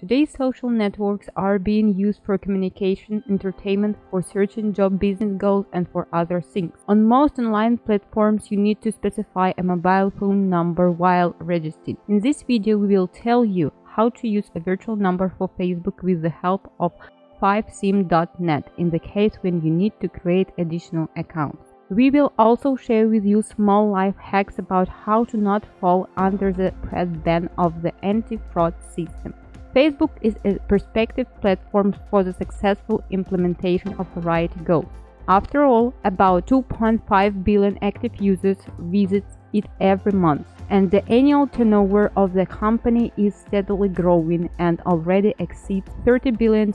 Today's social networks are being used for communication, entertainment, for search and job, business goals, and for other things. On most online platforms, you need to specify a mobile phone number while registering. In this video, we will tell you how to use a virtual number for Facebook with the help of 5sim.net in the case when you need to create additional accounts. We will also share with you small life hacks about how to not fall under the press ban of the anti-fraud system. Facebook is a prospective platform for the successful implementation of variety goals. After all, about 2.5 billion active users visit it every month, and the annual turnover of the company is steadily growing and already exceeds $30 billion.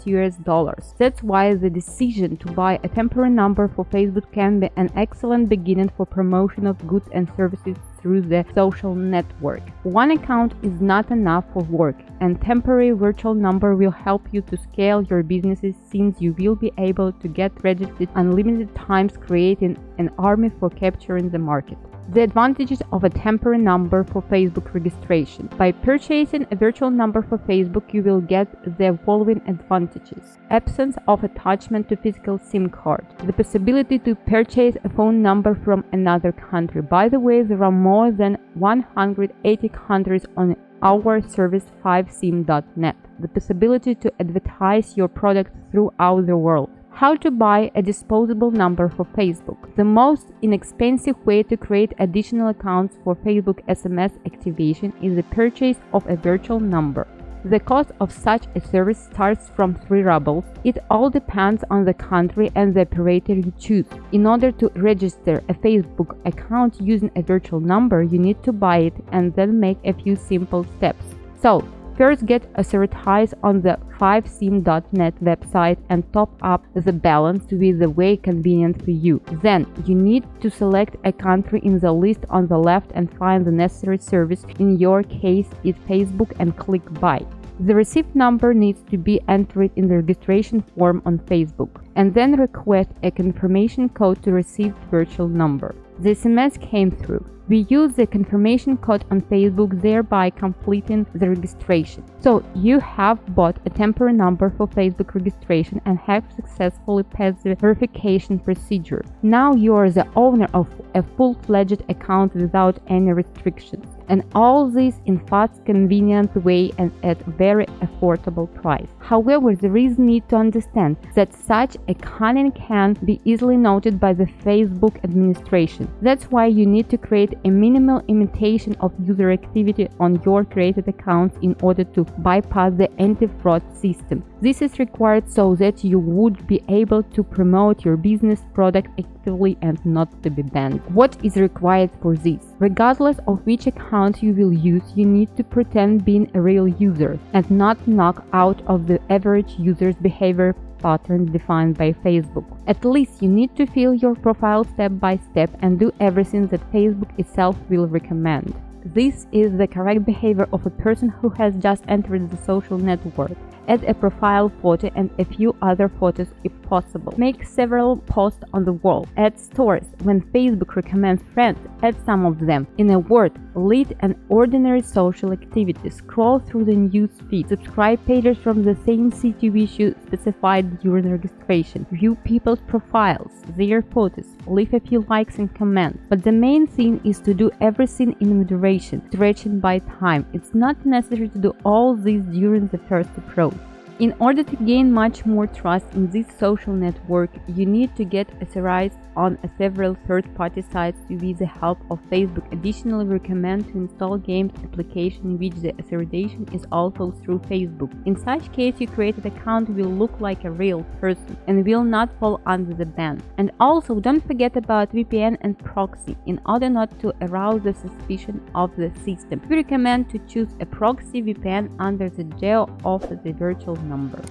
That's why the decision to buy a temporary number for Facebook can be an excellent beginning for promotion of goods and services through the social network. One account is not enough for work, and temporary virtual number will help you to scale your businesses, since you will be able to get registered unlimited times, creating an army for capturing the market. The advantages of a temporary number for Facebook registration. By purchasing a virtual number for Facebook, you will get the following advantages: absence of attachment to physical SIM card, the possibility to purchase a phone number from another country. By the way, there are more than 180 countries on our service 5sim.net, the possibility to advertise your product throughout the world. How to buy a disposable number for Facebook. The most inexpensive way to create additional accounts for Facebook SMS activation is the purchase of a virtual number. The cost of such a service starts from 3 rubles. It all depends on the country and the operator you choose. In order to register a Facebook account using a virtual number, you need to buy it and then make a few simple steps. So, first, get authorized on the 5sim.net website and top up the balance with the way convenient for you. Then, you need to select a country in the list on the left and find the necessary service, in your case it's Facebook, and click Buy. The received number needs to be entered in the registration form on Facebook, and then request a confirmation code to receive the virtual number. The SMS came through. We use the confirmation code on Facebook, thereby completing the registration. So you have bought a temporary number for Facebook registration and have successfully passed the verification procedure. Now you are the owner of a full-fledged account without any restrictions, and all this in fast, convenient way and at very affordable price. However, there is need to understand that such a cunning can be easily noted by the Facebook administration. That's why you need to create a minimal imitation of user activity on your created accounts in order to bypass the anti-fraud system. This is required so that you would be able to promote your business product actively and not to be banned. What is required for this? Regardless of which account you will use, you need to pretend being a real user and not knock out of the average user's behavior pattern defined by Facebook. At least you need to fill your profile step by step and do everything that Facebook itself will recommend. This is the correct behavior of a person who has just entered the social network. Add a profile photo and a few other photos if possible. Make several posts on the wall. Add stories. When Facebook recommends friends, add some of them. In a word, lead an ordinary social activity. Scroll through the news feed. Subscribe pages from the same city which you specified during registration. View people's profiles, their photos. Leave a few likes and comments. But the main thing is to do everything in moderation, stretching by time. It's not necessary to do all this during the first approach. In order to gain much more trust in this social network, you need to get authorized on several third-party sites with the help of Facebook. Additionally, we recommend to install games application in which the authorization is also through Facebook. In such case, your created account will look like a real person and will not fall under the ban. And also, don't forget about VPN and proxy in order not to arouse the suspicion of the system. We recommend to choose a proxy VPN under the jail of the virtual number.